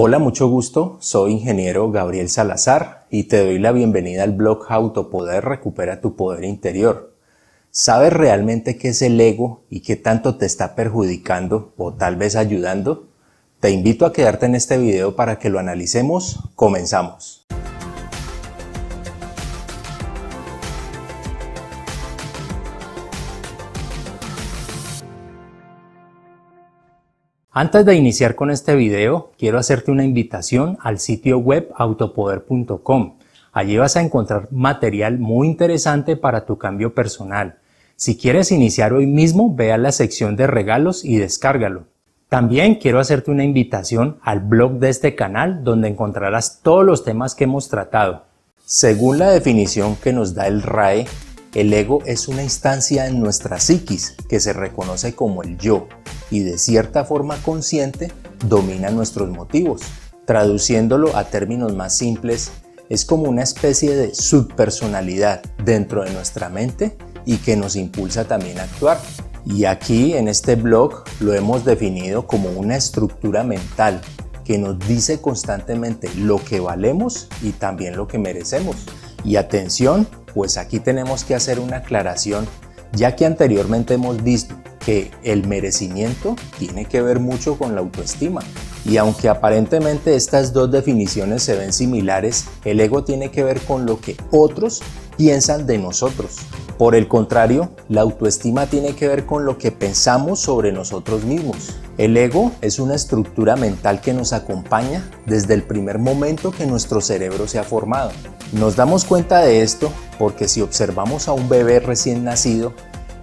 Hola, mucho gusto, soy Ingeniero Gabriel Salazar y te doy la bienvenida al blog Autopoder, recupera tu poder interior. ¿Sabes realmente qué es el ego y qué tanto te está perjudicando o tal vez ayudando? Te invito a quedarte en este video para que lo analicemos. Comenzamos. Antes de iniciar con este video, quiero hacerte una invitación al sitio web autopoder.com. Allí vas a encontrar material muy interesante para tu cambio personal. Si quieres iniciar hoy mismo, ve a la sección de regalos y descárgalo. También quiero hacerte una invitación al blog de este canal, donde encontrarás todos los temas que hemos tratado. Según la definición que nos da el RAE, el ego es una instancia en nuestra psiquis que se reconoce como el yo y de cierta forma consciente domina nuestros motivos. Traduciéndolo a términos más simples, es como una especie de subpersonalidad dentro de nuestra mente y que nos impulsa también a actuar. Y aquí en este blog lo hemos definido como una estructura mental que nos dice constantemente lo que valemos y también lo que merecemos. Y atención, pues aquí tenemos que hacer una aclaración, ya que anteriormente hemos visto que el merecimiento tiene que ver mucho con la autoestima. Y aunque aparentemente estas dos definiciones se ven similares, el ego tiene que ver con lo que otros piensan de nosotros. Por el contrario, la autoestima tiene que ver con lo que pensamos sobre nosotros mismos. El ego es una estructura mental que nos acompaña desde el primer momento que nuestro cerebro se ha formado. Nos damos cuenta de esto porque si observamos a un bebé recién nacido,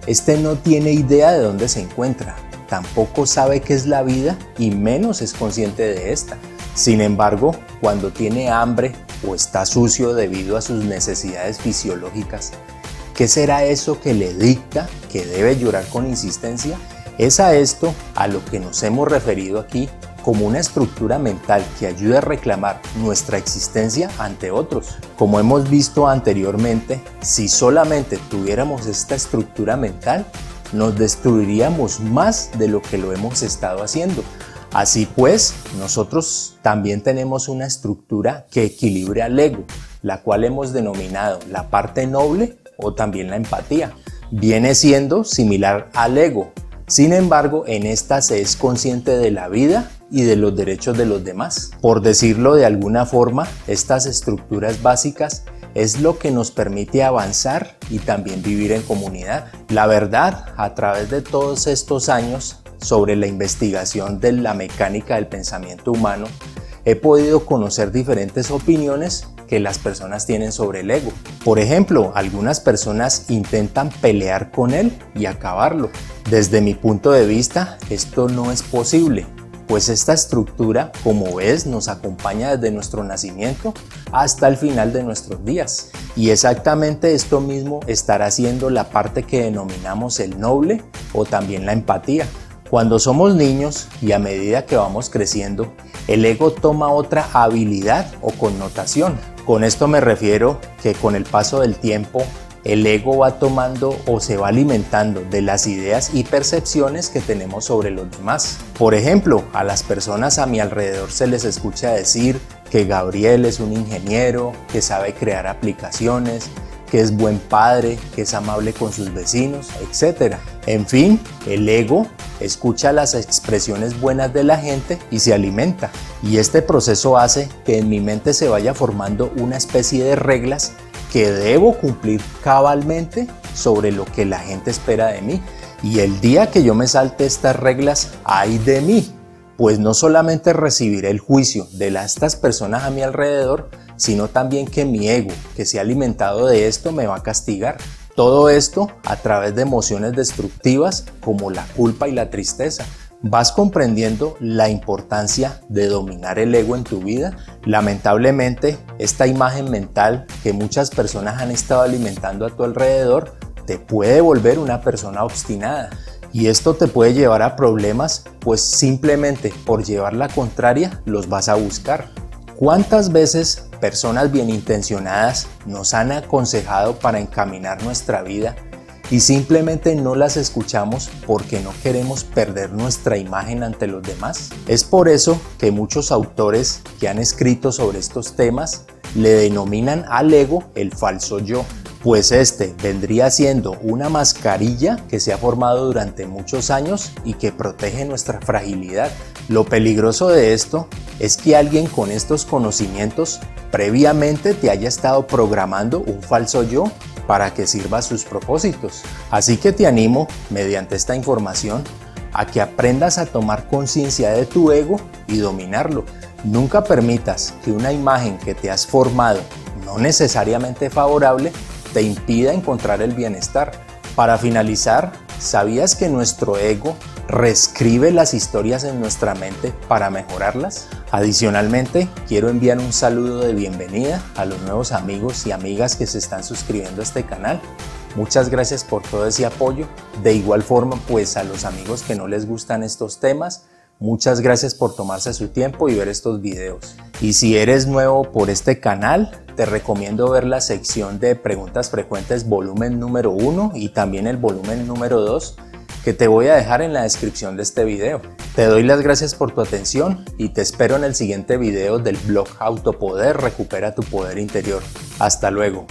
este no tiene idea de dónde se encuentra, tampoco sabe qué es la vida y menos es consciente de esta. Sin embargo, cuando tiene hambre o está sucio debido a sus necesidades fisiológicas, ¿qué será eso que le dicta que debe llorar con insistencia? Es a esto a lo que nos hemos referido aquí como una estructura mental que ayuda a reclamar nuestra existencia ante otros. Como hemos visto anteriormente, si solamente tuviéramos esta estructura mental, nos destruiríamos más de lo que lo hemos estado haciendo. Así pues, nosotros también tenemos una estructura que equilibra al ego, la cual hemos denominado la parte noble o también la empatía. Viene siendo similar al ego. Sin embargo, en esta se es consciente de la vida y de los derechos de los demás. Por decirlo de alguna forma, estas estructuras básicas es lo que nos permite avanzar y también vivir en comunidad. La verdad, a través de todos estos años sobre la investigación de la mecánica del pensamiento humano, he podido conocer diferentes opiniones que las personas tienen sobre el ego. Por ejemplo, algunas personas intentan pelear con él y acabarlo. Desde mi punto de vista, esto no es posible, pues esta estructura, como ves, nos acompaña desde nuestro nacimiento hasta el final de nuestros días. Y exactamente esto mismo estará haciendo la parte que denominamos el noble o también la empatía. Cuando somos niños y a medida que vamos creciendo, el ego toma otra habilidad o connotación. Con esto me refiero que con el paso del tiempo, el ego va tomando o se va alimentando de las ideas y percepciones que tenemos sobre los demás. Por ejemplo, a las personas a mi alrededor se les escucha decir que Gabriel es un ingeniero, que sabe crear aplicaciones, que es buen padre, que es amable con sus vecinos, etc. En fin, el ego escucha las expresiones buenas de la gente y se alimenta. Y este proceso hace que en mi mente se vaya formando una especie de reglas que debo cumplir cabalmente sobre lo que la gente espera de mí. Y el día que yo me salte estas reglas, ¡ay de mí! Pues no solamente recibiré el juicio de estas personas a mi alrededor, sino también que mi ego, que se ha alimentado de esto, me va a castigar. Todo esto a través de emociones destructivas como la culpa y la tristeza. ¿Vas comprendiendo la importancia de dominar el ego en tu vida? Lamentablemente, esta imagen mental que muchas personas han estado alimentando a tu alrededor te puede volver una persona obstinada. Y esto te puede llevar a problemas, pues simplemente por llevar la contraria los vas a buscar. ¿Cuántas veces personas bienintencionadas nos han aconsejado para encaminar nuestra vida y simplemente no las escuchamos porque no queremos perder nuestra imagen ante los demás. Es por eso que muchos autores que han escrito sobre estos temas le denominan al ego el falso yo, pues este vendría siendo una mascarilla que se ha formado durante muchos años y que protege nuestra fragilidad. Lo peligroso de esto es que alguien con estos conocimientos previamente te haya estado programando un falso yo para que sirva a sus propósitos. Así que te animo, mediante esta información, a que aprendas a tomar conciencia de tu ego y dominarlo. Nunca permitas que una imagen que te has formado, no necesariamente favorable, te impida encontrar el bienestar. Para finalizar, ¿sabías que nuestro ego reescribe las historias en nuestra mente para mejorarlas? Adicionalmente, quiero enviar un saludo de bienvenida a los nuevos amigos y amigas que se están suscribiendo a este canal. Muchas gracias por todo ese apoyo. De igual forma, pues a los amigos que no les gustan estos temas, muchas gracias por tomarse su tiempo y ver estos videos. Y si eres nuevo por este canal, te recomiendo ver la sección de preguntas frecuentes volumen número 1 y también el volumen número 2, que te voy a dejar en la descripción de este video. Te doy las gracias por tu atención y te espero en el siguiente video del blog Autopoder, recupera tu poder interior. Hasta luego.